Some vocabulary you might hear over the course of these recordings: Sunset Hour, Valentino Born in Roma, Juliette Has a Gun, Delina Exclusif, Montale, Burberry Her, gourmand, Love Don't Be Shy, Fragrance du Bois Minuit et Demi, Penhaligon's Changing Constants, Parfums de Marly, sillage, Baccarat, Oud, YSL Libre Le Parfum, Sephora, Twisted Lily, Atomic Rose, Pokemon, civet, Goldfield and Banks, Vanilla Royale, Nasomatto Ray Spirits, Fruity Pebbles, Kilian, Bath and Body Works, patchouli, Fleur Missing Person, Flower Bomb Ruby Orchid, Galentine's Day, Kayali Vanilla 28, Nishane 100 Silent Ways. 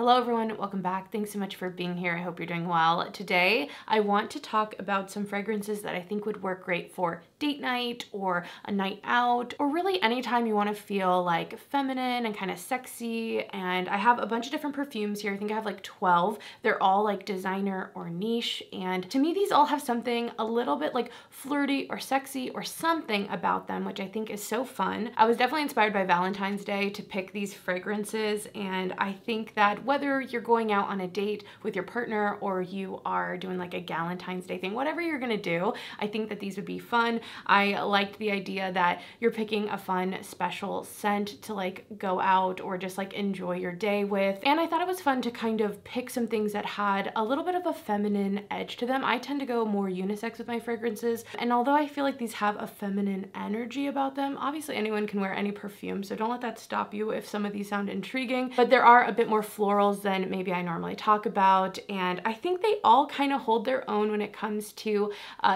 Hello everyone, welcome back. Thanks so much for being here. I hope you're doing well. Today, I want to talk about some fragrances that I think would work great for date night or a night out, or really anytime you want to feel like feminine and kind of sexy. And I have a bunch of different perfumes here. I think I have like 12. They're all like designer or niche. And to me, these all have something a little bit like flirty or sexy or something about them, which I think is so fun. I was definitely inspired by Valentine's Day to pick these fragrances. And I think that whether you're going out on a date with your partner or you are doing like a Galentine's Day thing, whatever you're gonna do, I think that these would be fun. I liked the idea that you're picking a fun, special scent to like go out or just like enjoy your day with. And I thought it was fun to kind of pick some things that had a little bit of a feminine edge to them. I tend to go more unisex with my fragrances. And although I feel like these have a feminine energy about them, obviously anyone can wear any perfume, so don't let that stop you if some of these sound intriguing, but there are a bit more floral than maybe I normally talk about. And I think they all kind of hold their own when it comes to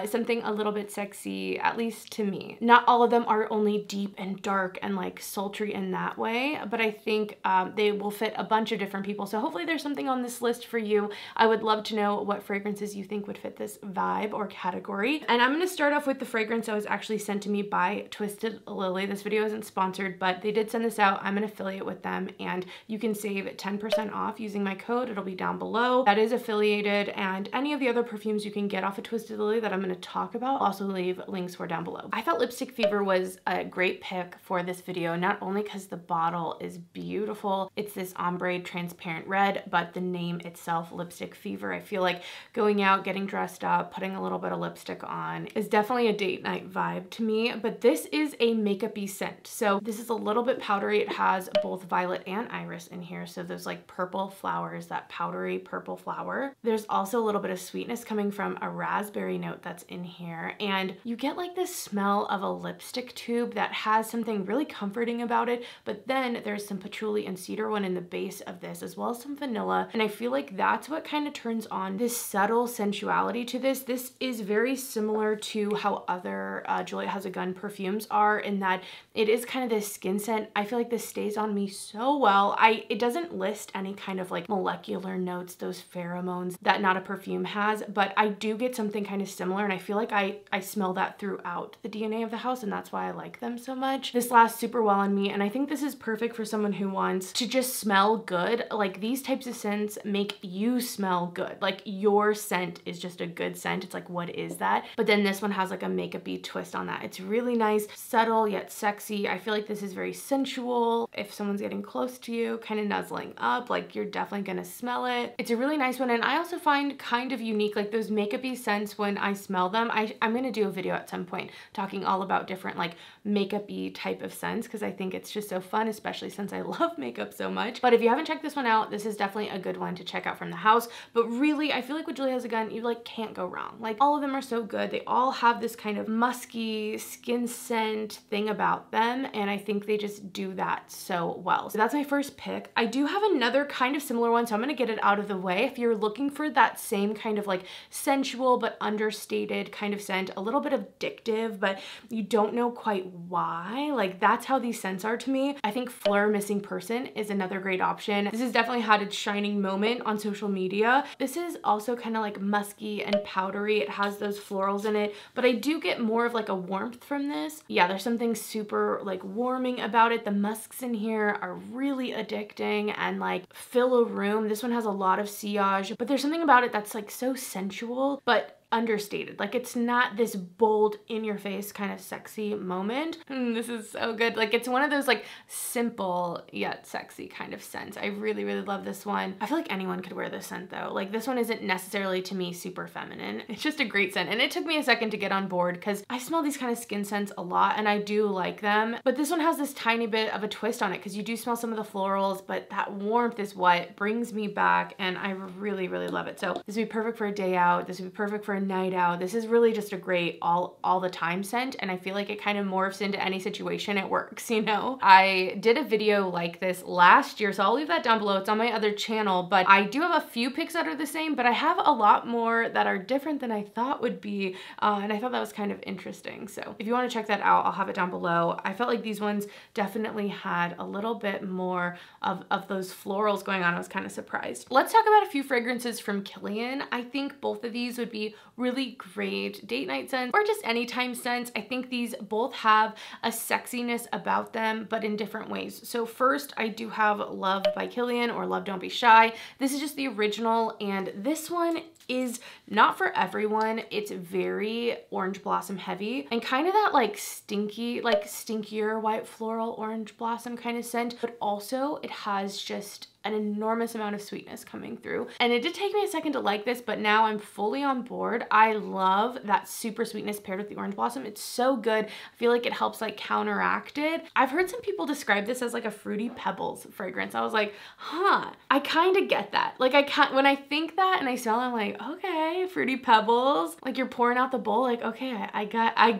something a little bit sexy, at least to me. Not all of them are only deep and dark and like sultry in that way, but I think they will fit a bunch of different people. So hopefully there's something on this list for you. I would love to know what fragrances you think would fit this vibe or category. And I'm gonna start off with the fragrance that was actually sent to me by Twisted Lily. This video isn't sponsored, but they did send this out. I'm an affiliate with them and you can save 10% off using my code. It'll be down below. That is affiliated, and any of the other perfumes you can get off of Twisted Lily that I'm going to talk about, I'll also leave links for down below. I thought Lipstick Fever was a great pick for this video, not only because the bottle is beautiful, it's this ombre transparent red, but the name itself, Lipstick Fever. I feel like going out, getting dressed up, putting a little bit of lipstick on is definitely a date night vibe to me, but this is a makeup-y scent. So this is a little bit powdery. It has both violet and iris in here, so those like purple flowers, that powdery purple flower. There's also a little bit of sweetness coming from a raspberry note that's in here, and you get like this smell of a lipstick tube that has something really comforting about it, but then there's some patchouli and cedar one in the base of this, as well as some vanilla, and I feel like that's what kind of turns on this subtle sensuality to this. This is very similar to how other Juliette Has a Gun perfumes are, in that it is kind of this skin scent. I feel like this stays on me so well. It doesn't list any kind of like molecular notes, those pheromones that not a perfume has, but I do get something kind of similar, and I feel like I smell that throughout the DNA of the house, and that's why I like them so much. This lasts super well on me, and I think this is perfect for someone who wants to just smell good. Like, these types of scents make you smell good. Like, your scent is just a good scent. It's like, what is that? But then this one has like a makeup-y twist on that. It's really nice, subtle yet sexy. I feel like this is very sensual. If someone's getting close to you, kind of nuzzling up, like, you're definitely gonna smell it. It's a really nice one, and I also find kind of unique, like, those makeup-y scents when I smell them. I'm gonna do a video at some point talking all about different like makeup-y type of scents, because I think it's just so fun, especially since I love makeup so much. But if you haven't checked this one out, this is definitely a good one to check out from the house. But really, I feel like with Juliette Has a Gun, you like can't go wrong. Like, all of them are so good. They all have this kind of musky skin scent thing about them, and I think they just do that so well. So that's my first pick. I do have another kind of similar one, so I'm gonna get it out of the way. If you're looking for that same kind of like sensual but understated kind of scent, a little bit addictive, but you don't know quite why, like, that's how these scents are to me. I think Fleur Missing Person is another great option. This has definitely had its shining moment on social media. This is also kind of like musky and powdery. It has those florals in it, but I do get more of like a warmth from this. Yeah, there's something super like warming about it. The musks in here are really addicting and like fill a room. This one has a lot of sillage, but there's something about it that's like so sensual, but understated. Like, it's not this bold in your face kind of sexy moment. This is so good. Like, it's one of those like simple yet sexy kind of scents. I really love this one. I feel like anyone could wear this scent though. Like, this one isn't necessarily to me super feminine. It's just a great scent, and it took me a second to get on board because I smell these kind of skin scents a lot and I do like them, but this one has this tiny bit of a twist on it because you do smell some of the florals, but that warmth is what brings me back, and I really love it. So this would be perfect for a day out. This would be perfect for a night out. This is really just a great all the time scent, and I feel like it kind of morphs into any situation it works, you know? I did a video like this last year, so I'll leave that down below. It's on my other channel, but I do have a few picks that are the same, but I have a lot more that are different than I thought would be, and I thought that was kind of interesting. So if you want to check that out, I'll have it down below. I felt like these ones definitely had a little bit more of those florals going on. I was kind of surprised. Let's talk about a few fragrances from Kilian. I think both of these would be really great date night scents or just anytime scents. I think these both have a sexiness about them, but in different ways. So first, I do have Love by Kilian, or Love Don't Be Shy. This is just the original, and this one is not for everyone. It's very orange blossom heavy and kind of that like stinky, like stinkier white floral orange blossom kind of scent, but also it has just an enormous amount of sweetness coming through. And it did take me a second to like this, but now I'm fully on board. I love that super sweetness paired with the orange blossom. It's so good. I feel like it helps like counteract it. I've heard some people describe this as like a Fruity Pebbles fragrance. I was like, huh, I kind of get that. Like I can't, when I think that and I smell it, I'm like, okay, Fruity Pebbles. Like you're pouring out the bowl, like, okay, I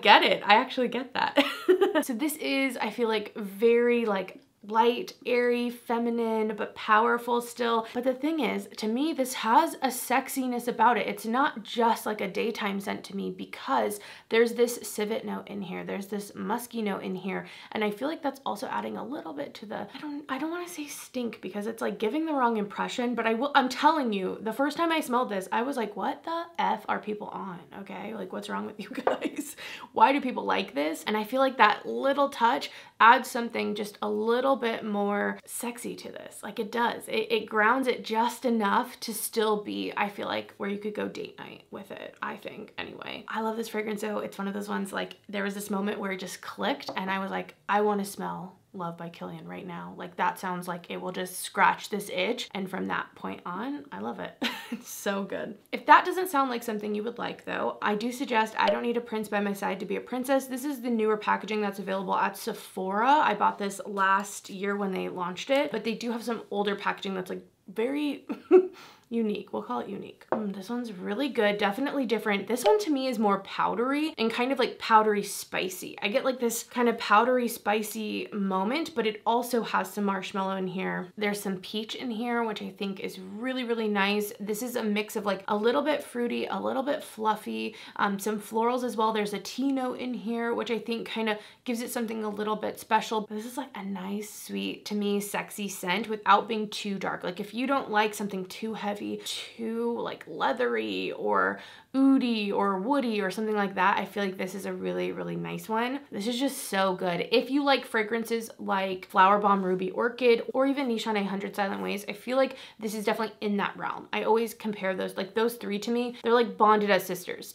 get it. I actually get that. So this is, I feel like very like light, airy, feminine, but powerful still. But the thing is, to me, this has a sexiness about it. It's not just like a daytime scent to me, because there's this civet note in here. There's this musky note in here. And I feel like that's also adding a little bit to the, I don't want to say stink, because it's like giving the wrong impression, but I'm telling you, the first time I smelled this, I was like, what the F are people on? Okay. Like what's wrong with you guys? Why do people like this? And I feel like that little touch adds something just a little bit more sexy to this. Like it does. It grounds it just enough to still be, I feel like, where you could go date night with it, I think, anyway. I love this fragrance though. It's one of those ones like there was this moment where it just clicked and I was like, I want to smell Love by Kilian right now. Like that sounds like it will just scratch this itch. And from that point on, I love it. It's so good. If that doesn't sound like something you would like though, I do suggest I Don't Need a Prince by My Side to Be a Princess. This is the newer packaging that's available at Sephora. I bought this last year when they launched it, but they do have some older packaging that's like very unique. We'll call it unique. This one's really good. Definitely different. This one to me is more powdery and kind of like powdery spicy. I get like this kind of powdery spicy moment, but it also has some marshmallow in here. There's some peach in here, which I think is really, really nice. This is a mix of like a little bit fruity, a little bit fluffy, some florals as well. There's a tea note in here, which I think kind of gives it something a little bit special. This is like a nice, sweet, to me, sexy scent without being too dark. Like if you don't like something too heavy, too like leathery or oudy or woody or something like that, I feel like this is a really, really nice one. This is just so good. If you like fragrances like Flower Bomb Ruby Orchid or even Nishane 100 Silent Ways, I feel like this is definitely in that realm. I always compare those, like those three to me, they're like bonded as sisters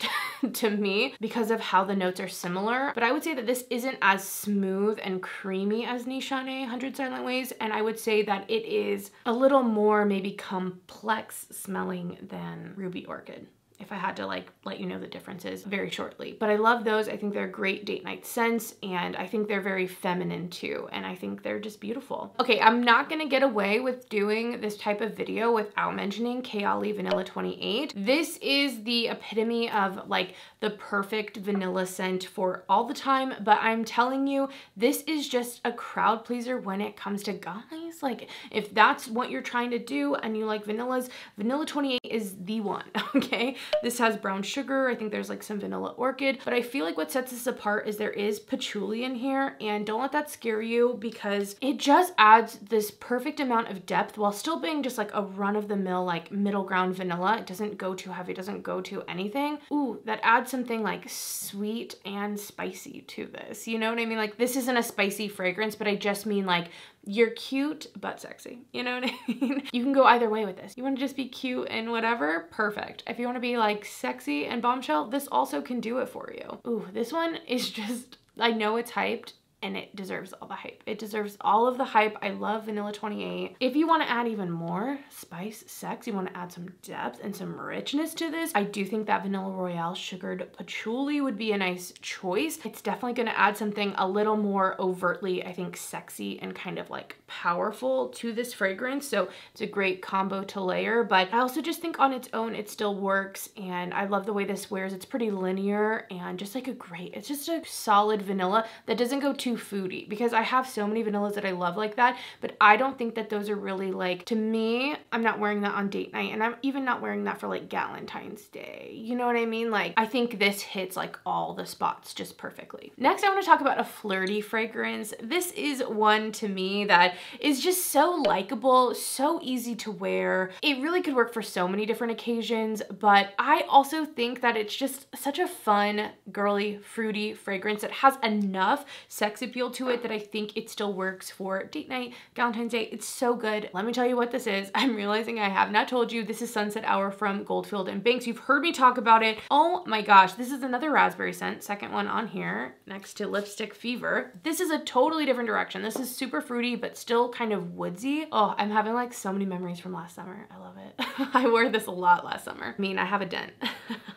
to me because of how the notes are similar. But I would say that this isn't as smooth and creamy as Nishane 100 Silent Ways, and I would say that it is a little more maybe complex smelling than Ruby Orchid, if I had to like let you know the differences very shortly. But I love those. I think they're great date night scents, and I think they're very feminine too, and I think they're just beautiful. Okay, I'm not gonna get away with doing this type of video without mentioning Kayali Vanilla 28. This is the epitome of like the perfect vanilla scent for all the time, but I'm telling you, this is just a crowd pleaser when it comes to guys. Like if that's what you're trying to do and you like vanillas, Vanilla 28 is the one, okay? This has brown sugar. I think there's like some vanilla orchid, but I feel like what sets this apart is there is patchouli in here, and don't let that scare you because it just adds this perfect amount of depth while still being just like a run-of-the-mill, like middle ground vanilla. It doesn't go too heavy, doesn't go to anything. Ooh, that adds something like sweet and spicy to this. You know what I mean? Like this isn't a spicy fragrance, but I just mean like you're cute, but sexy. You know what I mean? You can go either way with this. You want to just be cute and whatever? Perfect. If you want to be like sexy and bombshell, this also can do it for you. Ooh, this one is just, I know it's hyped. and it deserves all the hype. It deserves all of the hype. I love Vanilla 28. If you want to add even more spice, sex, you want to add some depth and some richness to this, I do think that Vanilla Royale Sugared Patchouli would be a nice choice. It's definitely going to add something a little more overtly, I think, sexy and kind of like powerful to this fragrance. So it's a great combo to layer, but I also just think on its own, it still works. And I love the way this wears. It's pretty linear and just like a great, it's just a solid vanilla that doesn't go too foody, because I have so many vanillas that I love like that, but I don't think that those are really like, to me, I'm not wearing that on date night, and I'm even not wearing that for like Galentine's Day. You know what I mean? Like, I think this hits like all the spots just perfectly. Next, I want to talk about a flirty fragrance. This is one to me that is just so likable, so easy to wear. It really could work for so many different occasions, but I also think that it's just such a fun, girly, fruity fragrance that has enough sex appeal to it that I think it still works for date night, Valentine's Day. It's so good. Let me tell you what this is. I'm realizing I have not told you. This is Sunset Hour from Goldfield and Banks. You've heard me talk about it. Oh my gosh, this is another raspberry scent, second one on here next to Lipstick Fever. This is a totally different direction. This is super fruity, but still kind of woodsy. Oh, I'm having like so many memories from last summer. I love it. I wore this a lot last summer. I mean, I have a dent.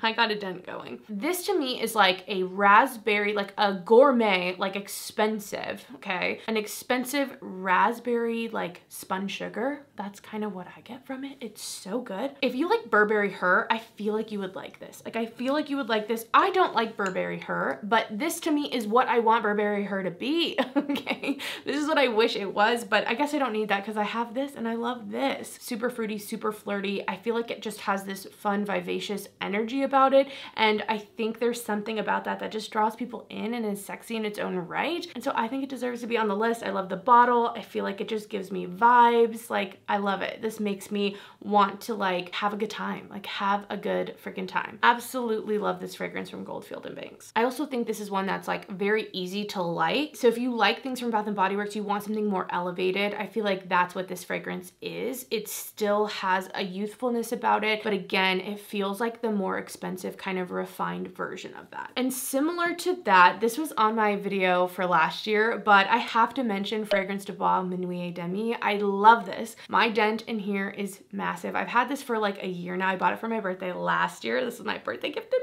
I got a dent going. This to me is like a raspberry, like a gourmet, like expensive, okay? An expensive raspberry, like spun sugar. That's kind of what I get from it. It's so good. If you like Burberry Her, I feel like you would like this. Like, I feel like you would like this. I don't like Burberry Her, but this to me is what I want Burberry Her to be, okay? This is what I wish it was, but I guess I don't need that because I have this and I love this. Super fruity, super flirty. I feel like it just has this fun, vivacious energy about it, and I think there's something about that that just draws people in and is sexy in its own right, and so I think it deserves to be on the list. I love the bottle. I feel like it just gives me vibes. Like, I love it. This makes me want to like have a good time, like have a good freaking time. Absolutely love this fragrance from Goldfield and Banks. I also think this is one that's like very easy to light. So if you like things from Bath and Body Works, you want something more elevated, I feel like that's what this fragrance is. It still has a youthfulness about it, but again, it feels like the more expensive kind of refined version of that. And similar to that, this was on my video for last year, but I have to mention Fragrance du Bois Minuit et Demi. I love this. My dent in here is massive. I've had this for like a year now. I bought it for my birthday last year. This was my birthday gift to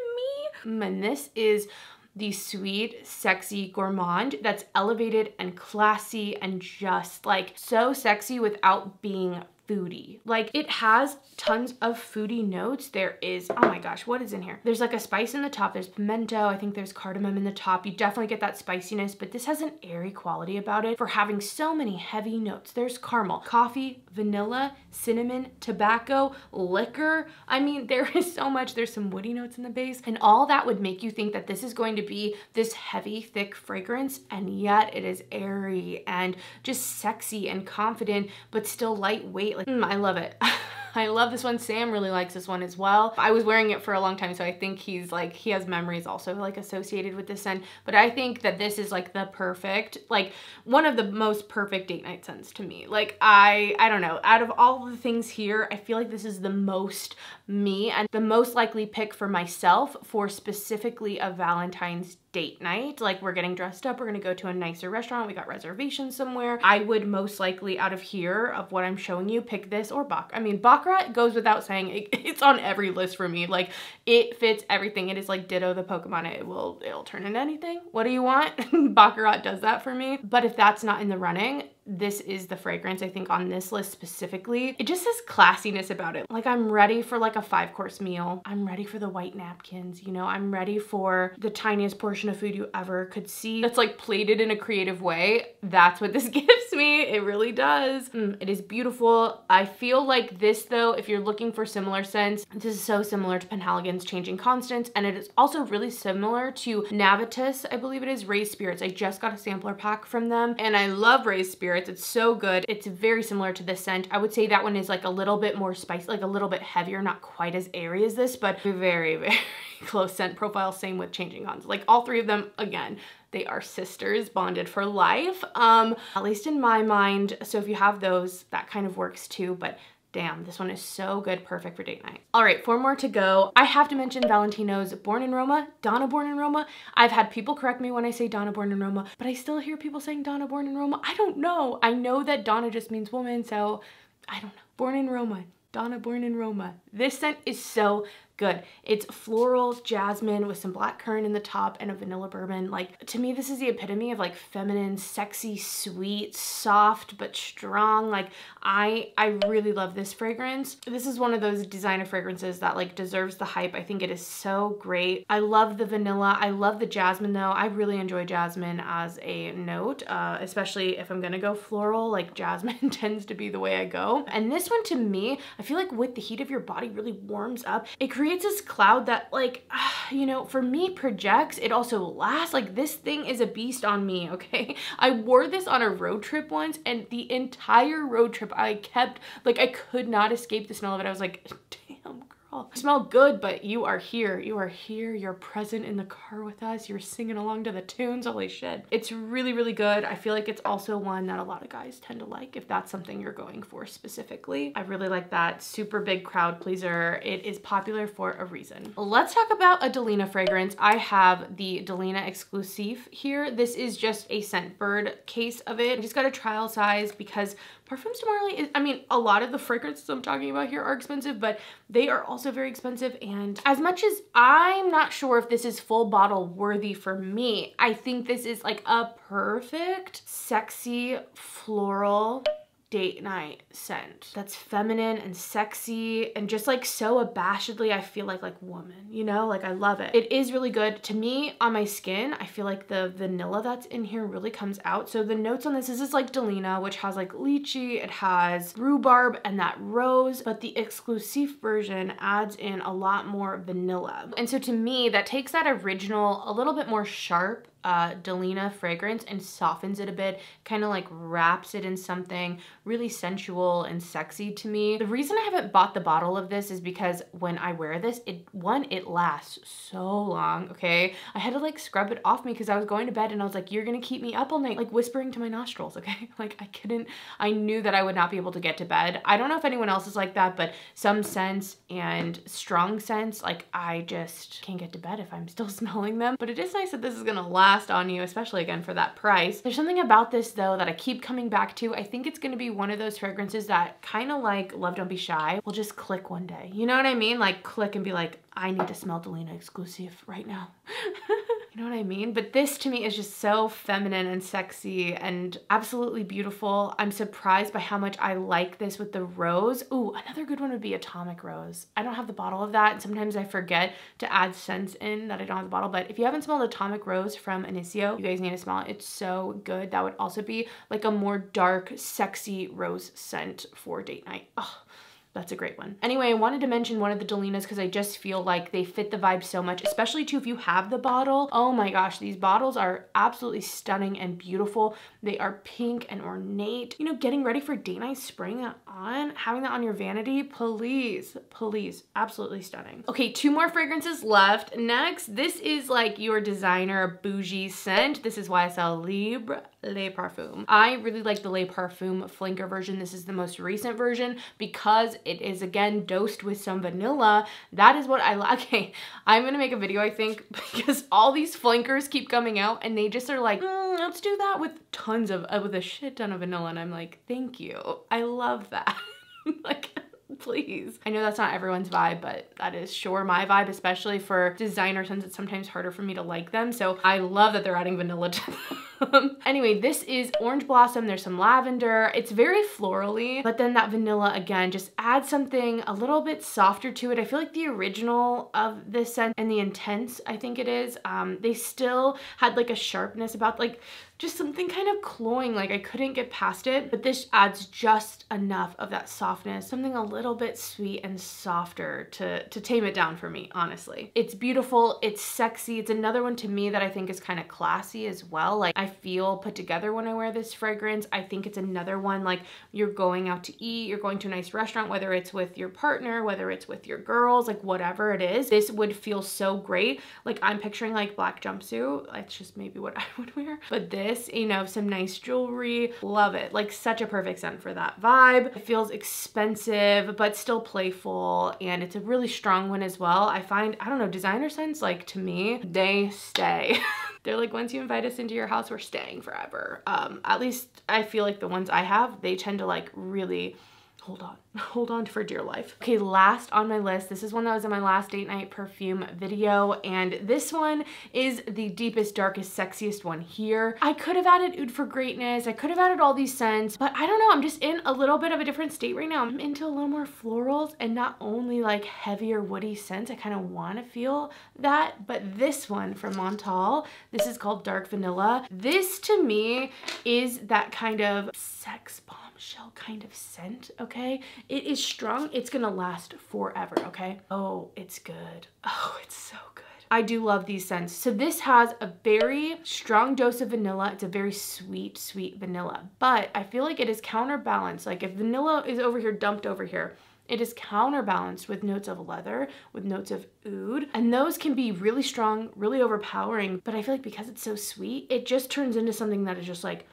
me. And this is the sweet, sexy gourmand that's elevated and classy and just like so sexy without being foodie. Like, it has tons of foodie notes. There is, oh my gosh, what is in here? There's like a spice in the top. There's pimento. I think there's cardamom in the top. You definitely get that spiciness, but this has an airy quality about it for having so many heavy notes. There's caramel, coffee, vanilla, cinnamon, tobacco, liquor. I mean, there is so much. There's some woody notes in the base, and all that would make you think that this is going to be this heavy, thick fragrance, and yet it is airy and just sexy and confident, but still lightweight. Like, I love it. I love this one. Sam really likes this one as well. I was wearing it for a long time, so I think he's like, he has memories also like associated with this scent, but I think that this is like the perfect, like one of the most perfect date night scents to me. Like, I don't know, out of all the things here, I feel like this is the most me and the most likely pick for myself for specifically a Valentine's date night. Like, we're getting dressed up, we're gonna go to a nicer restaurant, we got reservations somewhere. I would most likely out of here, of what I'm showing you, pick this or Baccarat. I mean, Baccarat goes without saying. It's on every list for me. Like, it fits everything. It is like ditto the Pokemon. It'll turn into anything. What do you want? Baccarat does that for me. But if that's not in the running, this is the fragrance I think on this list specifically. It just has classiness about it. Like, I'm ready for like a 5-course meal. I'm ready for the white napkins, you know? I'm ready for the tiniest portion of food you ever could see that's like plated in a creative way. That's what this gives me. It really does. It is beautiful. I feel like this though, if you're looking for similar scents, this is so similar to Penhaligon's Changing Constants, and it is also really similar to Navitas, I believe it is, Ray Spirits. I just got a sampler pack from them and I love Ray Spirits. It's so good. It's very similar to this scent. I would say that one is like a little bit more spicy, like a little bit heavier, not quite as airy as this, but very, very close scent profile. Same with Changing Constants. Like, all three of them, again, they are sisters bonded for life, at least in my mind. So if you have those, that kind of works too, but Damn, this one is so good, perfect for date night. All right, 4 more to go. I have to mention Valentino's Born in Roma, Donna Born in Roma. I've had people correct me when I say Donna Born in Roma, but I still hear people saying Donna Born in Roma. I don't know. I know that Donna just means woman, so I don't know. Born in Roma, Donna Born in Roma. This scent is so good. It's floral jasmine with some black currant in the top and a vanilla bourbon. Like, to me, this is the epitome of like feminine, sexy, sweet, soft, but strong. Like, I really love this fragrance. This is one of those designer fragrances that like deserves the hype. I think it is so great. I love the vanilla. I love the jasmine though. I really enjoy jasmine as a note, especially if I'm gonna go floral, like jasmine tends to be the way I go. And this one to me, I feel like with the heat of your body really warms up. It creates this cloud that like, you know, for me projects, it also lasts. Like this thing is a beast on me, okay? I wore this on a road trip once and the entire road trip I kept, like I could not escape the smell of it. I was like, damn, you smell good, but you are here. You are here. You're present in the car with us. You're singing along to the tunes. Holy shit. It's really, really good. I feel like it's also one that a lot of guys tend to like if that's something you're going for specifically. I really like that. Super big crowd pleaser. It is popular for a reason. Let's talk about a Delina fragrance. I have the Delina Exclusif here. This is just a Scentbird case of it. I just got a trial size because Parfums de Marly is, I mean, a lot of the fragrances I'm talking about here are expensive, but they are also very expensive. And as much as I'm not sure if this is full bottle worthy for me, I think this is like a perfect, sexy, floral date night scent that's feminine and sexy and just like so abashedly I feel like woman, you know, like I love it. It is really good to me on my skin. I feel like the vanilla that's in here really comes out. So the notes on this is like Delina, which has like lychee, it has rhubarb and that rose, but the Exclusif version adds in a lot more vanilla. And so to me, that takes that original a little bit more sharp Delina fragrance and softens it a bit, kind of like wraps it in something really sensual and sexy to me. The reason I haven't bought the bottle of this is because when I wear this, it lasts so long, okay? I had to like scrub it off me because I was going to bed and I was like, you're gonna keep me up all night, like whispering to my nostrils, okay? Like I knew that I would not be able to get to bed. I don't know if anyone else is like that, but some scents and strong scents, like I just can't get to bed if I'm still smelling them. But it is nice that this is gonna last on you, especially again for that price. There's something about this though that I keep coming back to. I think it's going to be one of those fragrances that kind of like Love Don't Be Shy will just click one day. You know what I mean? Like click and be like, I need to smell Delina Exclusif right now. You know what I mean? But this to me is just so feminine and sexy and absolutely beautiful. I'm surprised by how much I like this with the rose. Ooh, another good one would be Atomic Rose. I don't have the bottle of that. And sometimes I forget to add scents in that I don't have the bottle. But if you haven't smelled Atomic Rose from Initio, you guys need to smell it. It's so good. That would also be like a more dark, sexy rose scent for date night. Oh. That's a great one. Anyway, I wanted to mention one of the Delinas because I just feel like they fit the vibe so much, especially too if you have the bottle. Oh my gosh, these bottles are absolutely stunning and beautiful. They are pink and ornate. You know, getting ready for date night, spraying that on, having that on your vanity, please, please, absolutely stunning. Okay, 2 more fragrances left. Next, this is like your designer bougie scent. This is YSL Libre Le Parfum. I really like the Le Parfum flanker version. This is the most recent version because it is again dosed with some vanilla. That is what I like. Okay, I'm gonna make a video I think because all these flankers keep coming out and they just are like, let's do that with tons of, with a shit ton of vanilla. And I'm like, thank you. I love that. Like, please. I know that's not everyone's vibe, but that is sure my vibe, especially for designer scents. It's sometimes harder for me to like them. So I love that they're adding vanilla to them. Anyway, this is Orange Blossom. There's some lavender. It's very florally, but then that vanilla again just adds something a little bit softer to it. I feel like the original of this scent and the intense, I think it is, they still had like a sharpness about like, just something kind of cloying, like I couldn't get past it, but this adds just enough of that softness, something a little bit sweet and softer to tame it down for me, honestly. It's beautiful, it's sexy. It's another one to me that I think is kind of classy as well. Like I feel put together when I wear this fragrance. I think it's another one, like, you're going out to eat, you're going to a nice restaurant, whether it's with your partner, whether it's with your girls, like whatever it is, this would feel so great. Like, I'm picturing like black jumpsuit, that's just maybe what I would wear, but this, you know, some nice jewelry, love it. Like, such a perfect scent for that vibe. It feels expensive but still playful, and it's a really strong one as well. I find, I don't know, designer scents, like, to me, they stay. They're like, once you invite us into your house, we're staying forever. At least I feel like the ones I have, they tend to like really hold on for dear life. Okay, last on my list, this is one that was in my last date night perfume video, and this one is the deepest, darkest, sexiest one here. I could have added Oud for Greatness, I could have added all these scents, but I don't know, I'm just in a little bit of a different state right now. I'm into a little more florals and not only like heavier woody scents. I kind of want to feel that, but this one from Montal, this is called Dark Vanilla. This to me is that kind of sex bombshell kind of scent, okay? It is strong, it's gonna last forever, okay? Oh, it's good. Oh, it's so good. I do love these scents. So this has a very strong dose of vanilla. It's a very sweet, sweet vanilla, but I feel like it is counterbalanced. Like, if vanilla is over here, dumped over here, it is counterbalanced with notes of leather, with notes of oud, and those can be really strong, really overpowering, but I feel like because it's so sweet, it just turns into something that is just like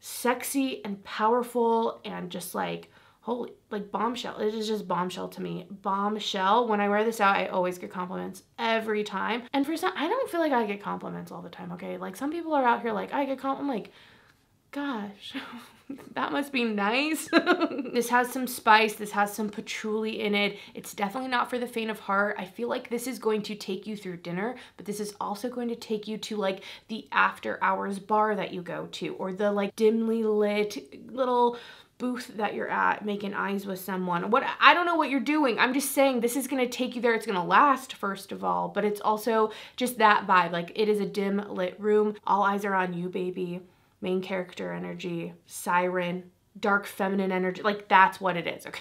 sexy and powerful and just like, holy, like bombshell. It is just bombshell to me. Bombshell. When I wear this out, I always get compliments every time. And for some, I don't feel like I get compliments all the time, okay? Like, some people are out here like, I get compliments. I'm like, gosh, that must be nice. This has some spice, this has some patchouli in it. It's definitely not for the faint of heart. I feel like this is going to take you through dinner, but this is also going to take you to like the after hours bar that you go to, or the like dimly lit little booth that you're at making eyes with someone. What, I don't know what you're doing. I'm just saying this is gonna take you there. It's gonna last, first of all, but it's also just that vibe. Like, it is a dim lit room. All eyes are on you, baby. Main character energy, siren, dark feminine energy, like, that's what it is, okay?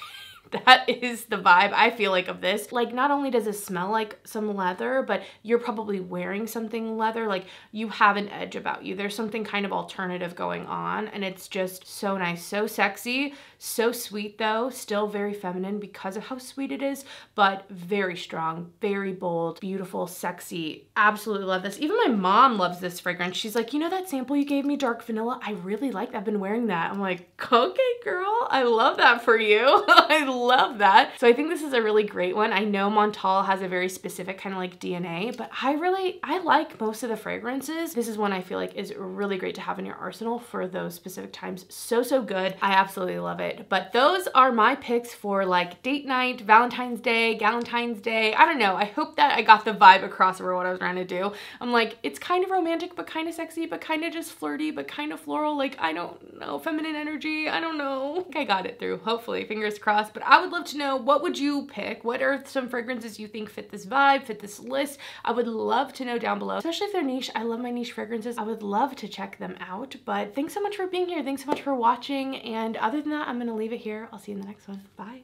That is the vibe I feel like of this. Like, not only does it smell like some leather, but you're probably wearing something leather. Like, you have an edge about you. There's something kind of alternative going on, and it's just so nice, so sexy, so sweet though, still very feminine because of how sweet it is, but very strong, very bold, beautiful, sexy. Absolutely love this. Even my mom loves this fragrance. She's like, you know that sample you gave me, Dark Vanilla? I really like that. I've been wearing that. I'm like, okay, girl, I love that for you. I love that. So I think this is a really great one. I know Montal has a very specific kind of like DNA, but I like most of the fragrances. This is one I feel like is really great to have in your arsenal for those specific times. So, so good. I absolutely love it. But those are my picks for like date night, Valentine's Day, Galentine's Day. I don't know. I hope that I got the vibe across over what I was trying to do. I'm like, it's kind of romantic, but kind of sexy, but kind of just flirty, but kind of floral. Like, I don't know, feminine energy. I don't know. I got it through, hopefully, fingers crossed. But I would love to know, what would you pick? What are some fragrances you think fit this vibe, fit this list? I would love to know down below, especially if they're niche. I love my niche fragrances. I would love to check them out, but thanks so much for being here. Thanks so much for watching. And other than that, I'm gonna leave it here. I'll see you in the next one. Bye.